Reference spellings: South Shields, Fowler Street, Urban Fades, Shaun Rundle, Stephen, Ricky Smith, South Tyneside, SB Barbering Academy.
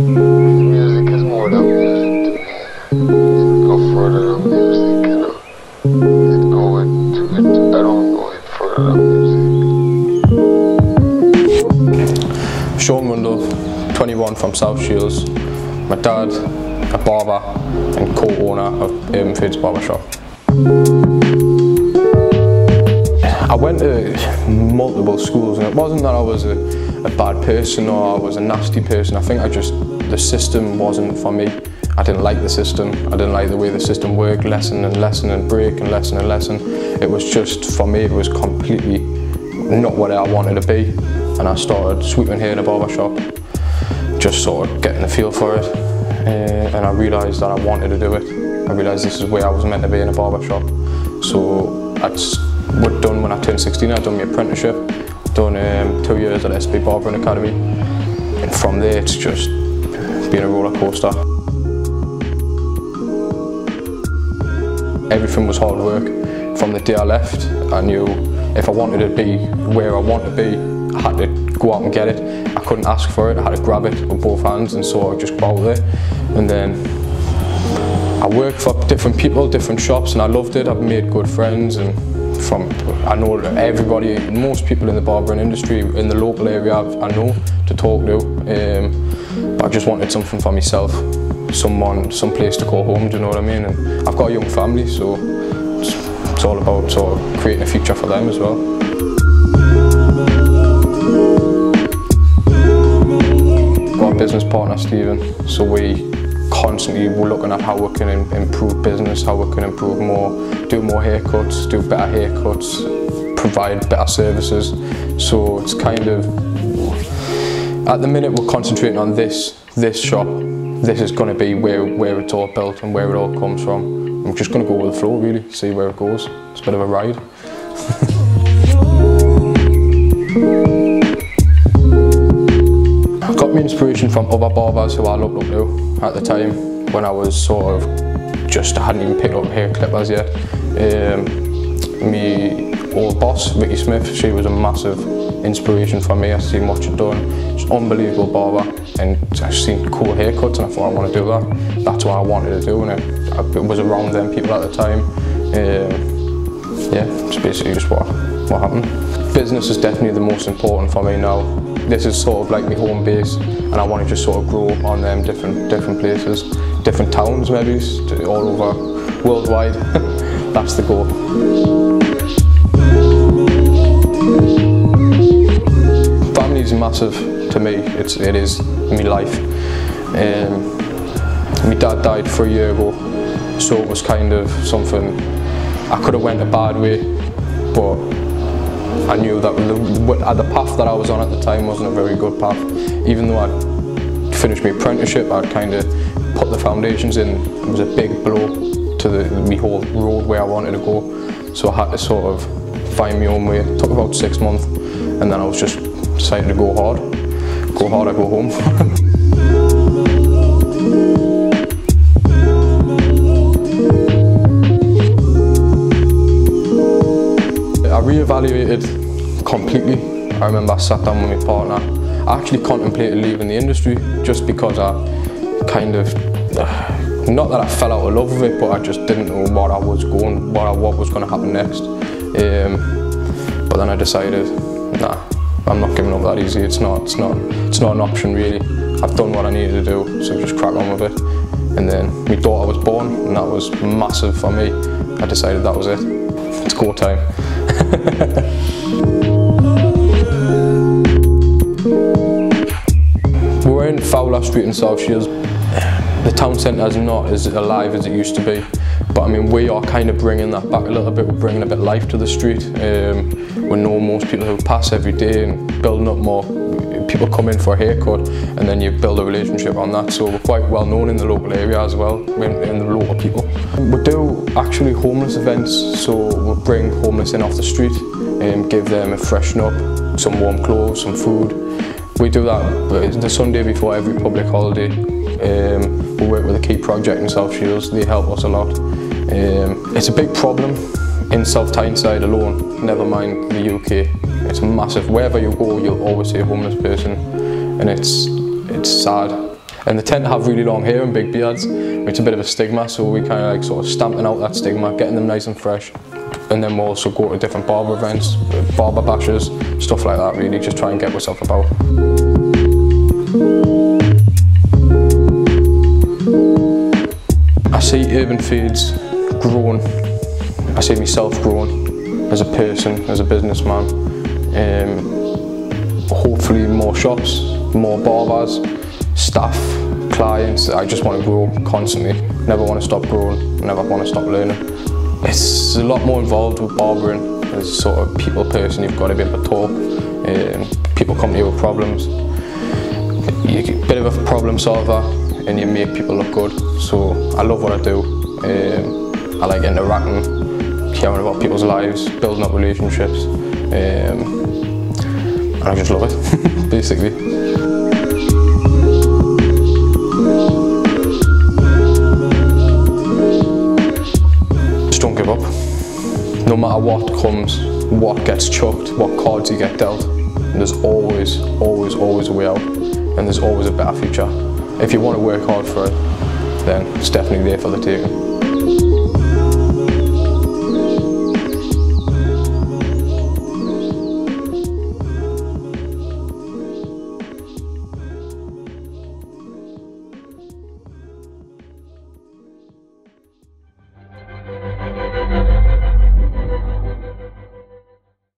Music is more than music to me. It go further than music, you know. It go into it. I don't go it further than music. Shaun Rundle, 21, from South Shields. My dad, a barber and co-owner of Urban Fades Barbershop. I went to multiple schools, and it wasn't that I was a bad person or I was a nasty person. I think I just, the system wasn't for me. I didn't like the system. I didn't like the way the system worked, lesson and lesson and break and lesson and lesson. It was just, for me, it was completely not what I wanted to be. And I started sweeping hair in a barbershop, just sort of getting the feel for it. And I realised that I wanted to do it. I realised this is where I was meant to be, in a barbershop. So that's what done when I turned 16. I done my apprenticeship, done 2 years at SB Barbering Academy, and from there it's just been a roller coaster. Everything was hard work. From the day I left, I knew if I wanted to be where I wanted to be, I had to go out and get it. I couldn't ask for it. I had to grab it with both hands, and so I just go out there. And then I worked for different people, different shops, and I loved it. I've made good friends, and I know everybody, most people in the barbering industry, in the local area, I know to talk to. But I just wanted something for myself, some place to call home, do you know what I mean? And I've got a young family, so it's all about sort of creating a future for them as well. I've got a business partner, Stephen, so constantly we're looking at how we can improve business, how we can improve more, do more haircuts, do better haircuts, provide better services. So it's kind of, at the minute we're concentrating on this shop. This is going to be where it's all built and where it all comes from. I'm just going to go with the flow, really, see where it goes. It's a bit of a ride. Inspiration from other barbers who I looked up to at the time, when I was sort of I hadn't even picked up hair clippers yet. My old boss, Ricky Smith, she was a massive inspiration for me. I've seen what she'd done. She's an unbelievable barber, and I've seen cool haircuts, and I thought I want to do that. That's what I wanted to do, and it was around them people at the time. Yeah, it's basically just what happened. Business is definitely the most important for me now. This is sort of like my home base, and I want to just sort of grow on them different places, different towns maybe, all over, worldwide. That's the goal. Family is massive to me. It is my life. My dad died 3 years ago, so it was kind of something I could have went a bad way, but I knew that the path that I was on at the time wasn't a very good path. Even though I'd finished my apprenticeship, I'd kind of put the foundations in. It was a big blow to my whole road where I wanted to go. So I had to sort of find my own way. It took about 6 months, and then I was just deciding to go hard. Go hard or go home. Reevaluated completely. I remember I sat down with my partner. I actually contemplated leaving the industry, just because I kind of, not that I fell out of love with it, but I just didn't know what was going to happen next. But then I decided, nah, I'm not giving up that easy. It's not an option really. I've done what I needed to do, so just crack on with it. And then my daughter was born, and that was massive for me. I decided that was it. It's go time. We're in Fowler Street in South Shields. The town centre is not as alive as it used to be, but I mean, we are kind of bringing that back a little bit. We're bringing a bit of life to the street. We know most people who pass every day, and building up more. People come in for a haircut, and then you build a relationship on that. So we're quite well known in the local area as well, in the local people. We do actually homeless events, so we'll bring homeless in off the street and give them a freshen up, some warm clothes, some food. We do that the Sunday before every public holiday. We work with a key project in South Shields. They help us a lot. It's a big problem in South Tyneside alone, never mind the UK. It's massive. Wherever you go, you'll always see a homeless person, and it's sad. and they tend to have really long hair and big beards, which is a bit of a stigma, so we kind of like sort of stamping out that stigma, getting them nice and fresh. And then we'll also go to different barber events, barber bashes, stuff like that really, just try and get myself about. I see Urban Fades growing, I see myself growing as a person, as a businessman. Hopefully more shops, more barbers, staff, clients. I just want to grow constantly, never want to stop growing, never want to stop learning. It's a lot more involved with barbering. As a sort of people person, you've got to be able to talk. People come to you with problems. You're a bit of a problem solver and you make people look good. So I love what I do. I like interacting, caring about people's lives, building up relationships. And I just love it, basically. No matter what comes, what gets chucked, what cards you get dealt, there's always, always, always a way out, and there's always a better future. If you want to work hard for it, then it's definitely there for the taking.